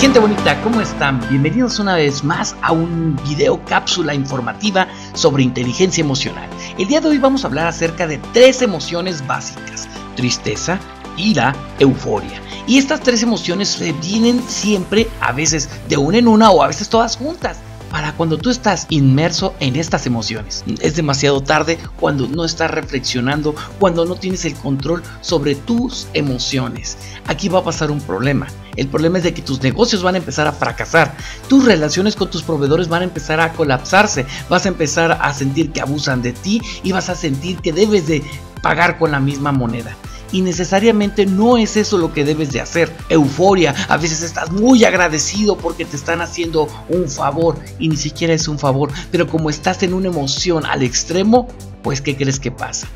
Gente bonita, ¿cómo están? Bienvenidos una vez más a un video cápsula informativa sobre inteligencia emocional. El día de hoy vamos a hablar acerca de tres emociones básicas: tristeza, ira, euforia. Y estas tres emociones vienen siempre, a veces de una en una o a veces todas juntas. Para cuando tú estás inmerso en estas emociones, es demasiado tarde cuando no estás reflexionando, cuando no tienes el control sobre tus emociones. Aquí va a pasar un problema. El problema es de que tus negocios van a empezar a fracasar, tus relaciones con tus proveedores van a empezar a colapsarse, vas a empezar a sentir que abusan de ti y vas a sentir que debes de pagar con la misma moneda. Y necesariamente no es eso lo que debes de hacer. Euforia, a veces estás muy agradecido porque te están haciendo un favor y ni siquiera es un favor, pero como estás en una emoción al extremo, pues ¿qué crees que pasa?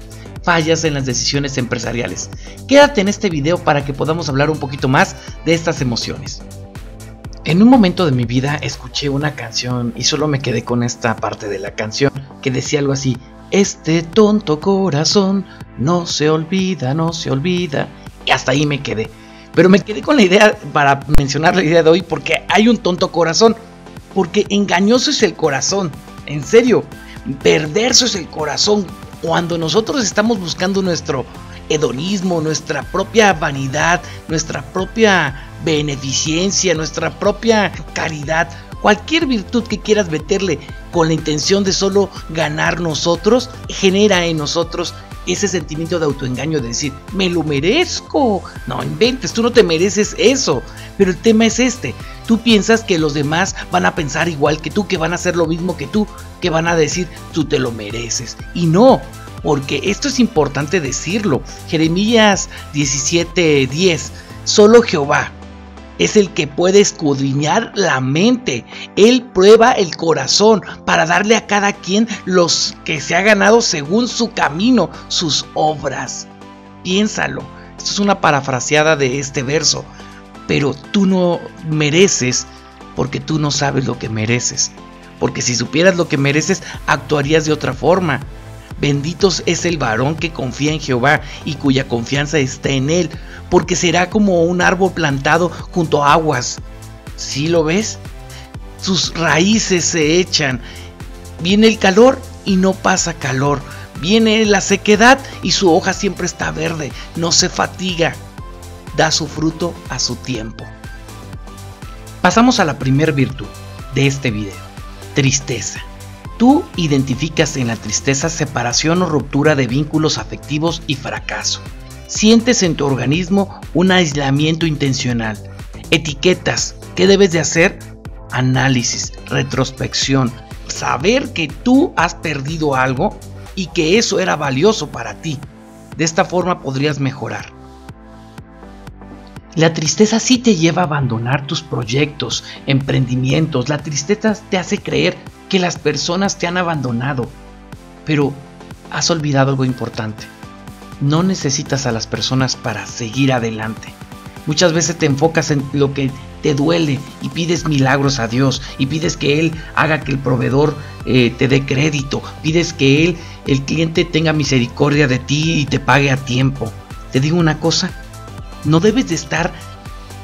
Fallas en las decisiones empresariales. Quédate en este video para que podamos hablar un poquito más de estas emociones. En un momento de mi vida escuché una canción y solo me quedé con esta parte de la canción que decía algo así: este tonto corazón no se olvida, no se olvida. Y hasta ahí me quedé. Pero me quedé con la idea para mencionar la idea de hoy porque hay un tonto corazón. Porque engañoso es el corazón, en serio. Perverso es el corazón. Cuando nosotros estamos buscando nuestro hedonismo, nuestra propia vanidad, nuestra propia beneficencia, nuestra propia caridad, cualquier virtud que quieras meterle con la intención de solo ganar nosotros, genera en nosotros ese sentimiento de autoengaño, de decir, me lo merezco. No inventes, tú no te mereces eso. Pero el tema es este: tú piensas que los demás van a pensar igual que tú, que van a hacer lo mismo que tú, que van a decir, tú te lo mereces. Y no, porque esto es importante decirlo. Jeremías 17:10, solo Jehová es el que puede escudriñar la mente. Él prueba el corazón para darle a cada quien los que se ha ganado según su camino, sus obras. Piénsalo. Esto es una parafraseada de este verso. Pero tú no mereces porque tú no sabes lo que mereces. Porque si supieras lo que mereces, actuarías de otra forma. Bendito es el varón que confía en Jehová y cuya confianza está en él, porque será como un árbol plantado junto a aguas. ¿Sí lo ves? Sus raíces se echan. Viene el calor y no pasa calor. Viene la sequedad y su hoja siempre está verde. No se fatiga. Da su fruto a su tiempo. Pasamos a la primera virtud de este video: tristeza. Tú identificas en la tristeza separación o ruptura de vínculos afectivos y fracaso. Sientes en tu organismo un aislamiento intencional. Etiquetas. ¿Qué debes de hacer? Análisis, retrospección. Saber que tú has perdido algo y que eso era valioso para ti. De esta forma podrías mejorar. La tristeza sí te lleva a abandonar tus proyectos, emprendimientos. La tristeza te hace creer que las personas te han abandonado, pero has olvidado algo importante: no necesitas a las personas para seguir adelante. Muchas veces te enfocas en lo que te duele y pides milagros a Dios y pides que Él haga que el proveedor te dé crédito, pides que Él, el cliente, tenga misericordia de ti y te pague a tiempo. Te digo una cosa, no debes de estar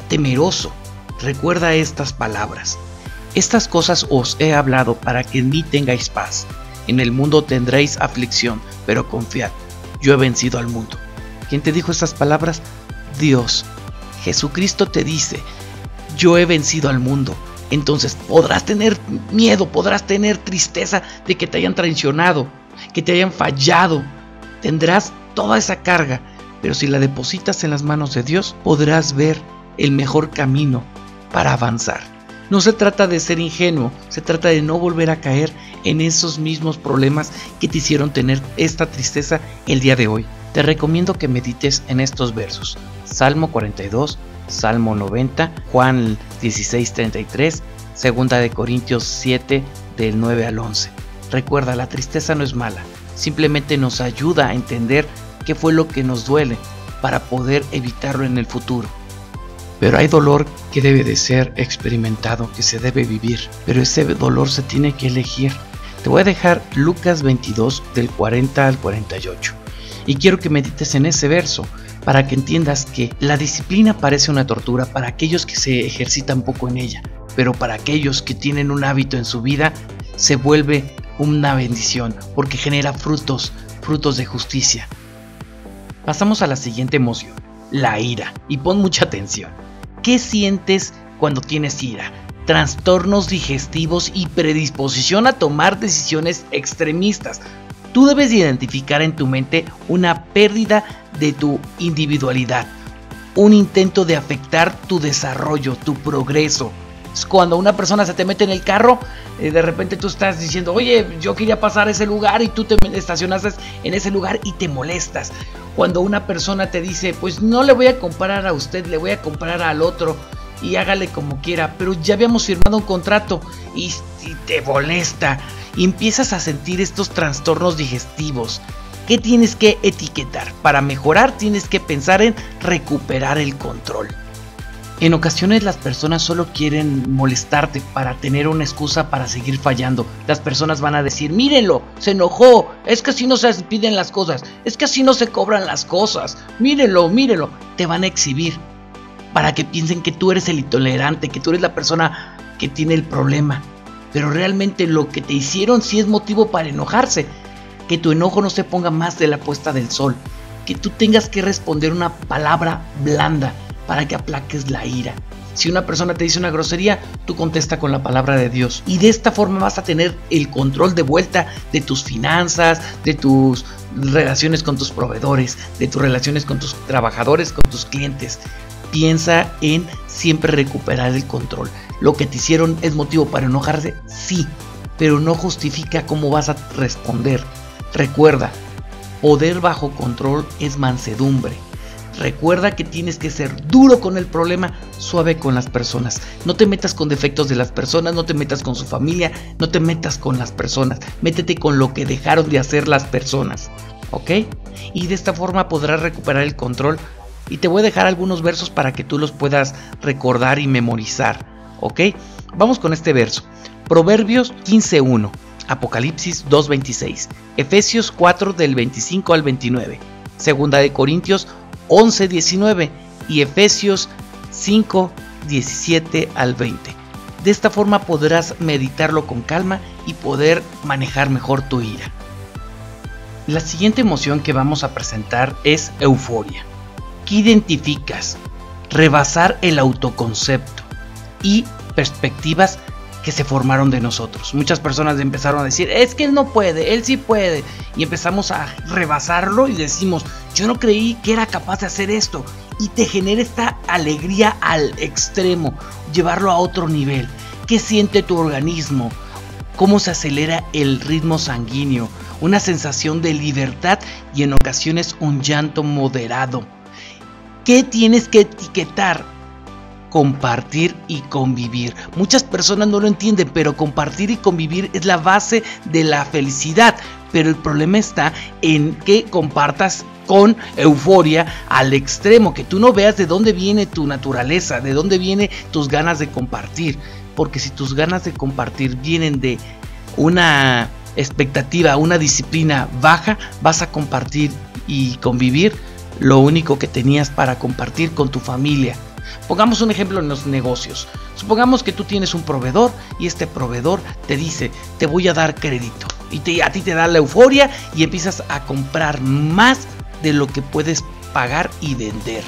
temeroso. Recuerda estas palabras: estas cosas os he hablado para que en mí tengáis paz. En el mundo tendréis aflicción, pero confiad, yo he vencido al mundo. ¿Quién te dijo estas palabras? Dios. Jesucristo te dice, yo he vencido al mundo. Entonces podrás tener miedo, podrás tener tristeza de que te hayan traicionado, que te hayan fallado. Tendrás toda esa carga, pero si la depositas en las manos de Dios, podrás ver el mejor camino para avanzar. No se trata de ser ingenuo, se trata de no volver a caer en esos mismos problemas que te hicieron tener esta tristeza el día de hoy. Te recomiendo que medites en estos versos: Salmo 42, Salmo 90, Juan 16:33, 2 Corintios 7 del 9 al 11. Recuerda, la tristeza no es mala, simplemente nos ayuda a entender qué fue lo que nos duele para poder evitarlo en el futuro. Pero hay dolor que debe de ser experimentado, que se debe vivir, pero ese dolor se tiene que elegir. Te voy a dejar Lucas 22 del 40 al 48 y quiero que medites en ese verso para que entiendas que la disciplina parece una tortura para aquellos que se ejercitan poco en ella, pero para aquellos que tienen un hábito en su vida se vuelve una bendición porque genera frutos de justicia. Pasamos a la siguiente emoción, la ira, y pon mucha atención. ¿Qué sientes cuando tienes ira? Trastornos digestivos y predisposición a tomar decisiones extremistas. Tú debes identificar en tu mente una pérdida de tu individualidad, un intento de afectar tu desarrollo, tu progreso. Cuando una persona se te mete en el carro, de repente tú estás diciendo, oye, yo quería pasar ese lugar y tú te estacionaste en ese lugar y te molestas. Cuando una persona te dice, pues no le voy a comprar a usted, le voy a comprar al otro y hágale como quiera, pero ya habíamos firmado un contrato y te molesta y empiezas a sentir estos trastornos digestivos. ¿Qué tienes que etiquetar? Para mejorar tienes que pensar en recuperar el control. En ocasiones las personas solo quieren molestarte para tener una excusa para seguir fallando. Las personas van a decir, mírenlo, se enojó, es que así no se piden las cosas, es que así no se cobran las cosas, mírenlo, mírenlo. Te van a exhibir para que piensen que tú eres el intolerante, que tú eres la persona que tiene el problema. Pero realmente lo que te hicieron sí es motivo para enojarse. Que tu enojo no se ponga más de la puesta del sol, que tú tengas que responder una palabra blanda para que aplaques la ira. Si una persona te dice una grosería, tú contesta con la palabra de Dios. Y de esta forma vas a tener el control de vuelta de tus finanzas, de tus relaciones con tus proveedores, de tus relaciones con tus trabajadores, con tus clientes. Piensa en siempre recuperar el control. Lo que te hicieron es motivo para enojarse, sí, pero no justifica cómo vas a responder. Recuerda, poder bajo control es mansedumbre. Recuerda que tienes que ser duro con el problema, suave con las personas. No te metas con defectos de las personas, no te metas con su familia, no te metas con las personas. Métete con lo que dejaron de hacer las personas, ¿ok? Y de esta forma podrás recuperar el control. Y te voy a dejar algunos versos para que tú los puedas recordar y memorizar, ¿ok? Vamos con este verso. Proverbios 15:1, Apocalipsis 2:26, Efesios 4 del 25 al 29, Segunda de Corintios 11:19 y Efesios 5:17 al 20. De esta forma podrás meditarlo con calma y poder manejar mejor tu ira. La siguiente emoción que vamos a presentar es euforia. ¿Qué identificas? Rebasar el autoconcepto y perspectivas que se formaron de nosotros. Muchas personas empezaron a decir, es que él no puede, él sí puede, y empezamos a rebasarlo y decimos, yo no creí que era capaz de hacer esto, y te genera esta alegría al extremo, llevarlo a otro nivel. ¿Qué siente tu organismo? ¿Cómo se acelera el ritmo sanguíneo? Una sensación de libertad y en ocasiones un llanto moderado. ¿Qué tienes que etiquetar? Compartir y convivir. Muchas personas no lo entienden, pero compartir y convivir es la base de la felicidad. Pero el problema está en que compartas con euforia al extremo, que tú no veas de dónde viene tu naturaleza, de dónde vienen tus ganas de compartir. Porque si tus ganas de compartir vienen de una expectativa, una disciplina baja, vas a compartir y convivir lo único que tenías para compartir con tu familia. Pongamos un ejemplo en los negocios. Supongamos que tú tienes un proveedor y este proveedor te dice, te voy a dar crédito, y a ti te da la euforia y empiezas a comprar más de lo que puedes pagar y vender.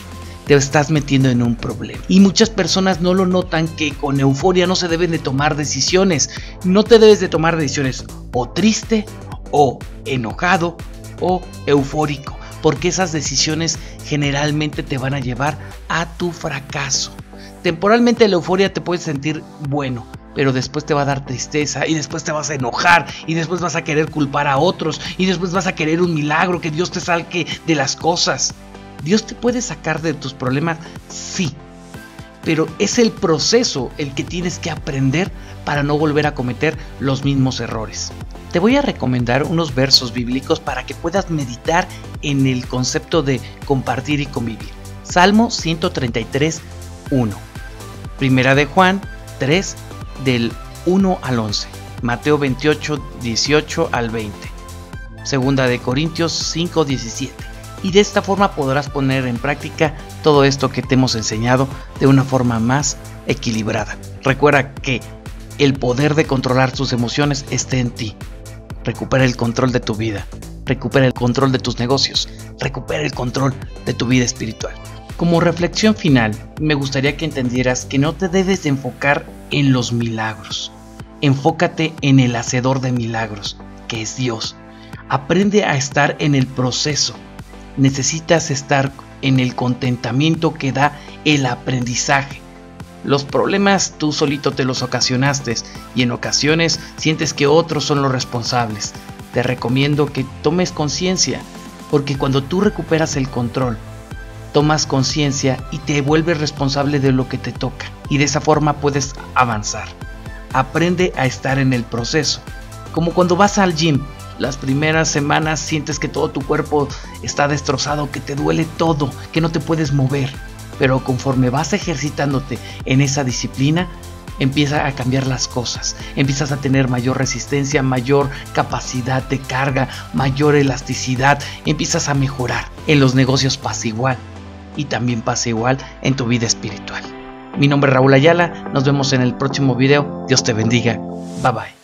Te estás metiendo en un problema. Y muchas personas no lo notan, que con euforia no se deben de tomar decisiones. No te debes de tomar decisiones o triste, o enojado, o eufórico, porque esas decisiones generalmente te van a llevar a tu fracaso. Temporalmente la euforia te puede sentir bueno, pero después te va a dar tristeza, y después te vas a enojar, y después vas a querer culpar a otros, y después vas a querer un milagro, que Dios te saque de las cosas. Dios te puede sacar de tus problemas, sí, pero es el proceso el que tienes que aprender para no volver a cometer los mismos errores. Te voy a recomendar unos versos bíblicos para que puedas meditar en el concepto de compartir y convivir. Salmo 133, 1. Primera de Juan 3, del 1 al 11. Mateo 28, 18 al 20. Segunda de Corintios 5, 17. y de esta forma podrás poner en práctica todo esto que te hemos enseñado de una forma más equilibrada. Recuerda que el poder de controlar tus emociones está en ti. Recupera el control de tu vida, recupera el control de tus negocios, recupera el control de tu vida espiritual. Como reflexión final, me gustaría que entendieras que no te debes de enfocar en los milagros. Enfócate en el hacedor de milagros, que es Dios. Aprende a estar en el proceso. Necesitas estar en el contentamiento que da el aprendizaje. Los problemas tú solito te los ocasionaste y en ocasiones sientes que otros son los responsables. Te recomiendo que tomes conciencia, porque cuando tú recuperas el control, tomas conciencia y te vuelves responsable de lo que te toca, y de esa forma puedes avanzar. Aprende a estar en el proceso. Como cuando vas al gym, las primeras semanas sientes que todo tu cuerpo está destrozado, que te duele todo, que no te puedes mover. Pero conforme vas ejercitándote en esa disciplina, empieza a cambiar las cosas. Empiezas a tener mayor resistencia, mayor capacidad de carga, mayor elasticidad. Empiezas a mejorar. En los negocios pasa igual. Y también pasa igual en tu vida espiritual. Mi nombre es Raúl Ayala. Nos vemos en el próximo video. Dios te bendiga. Bye bye.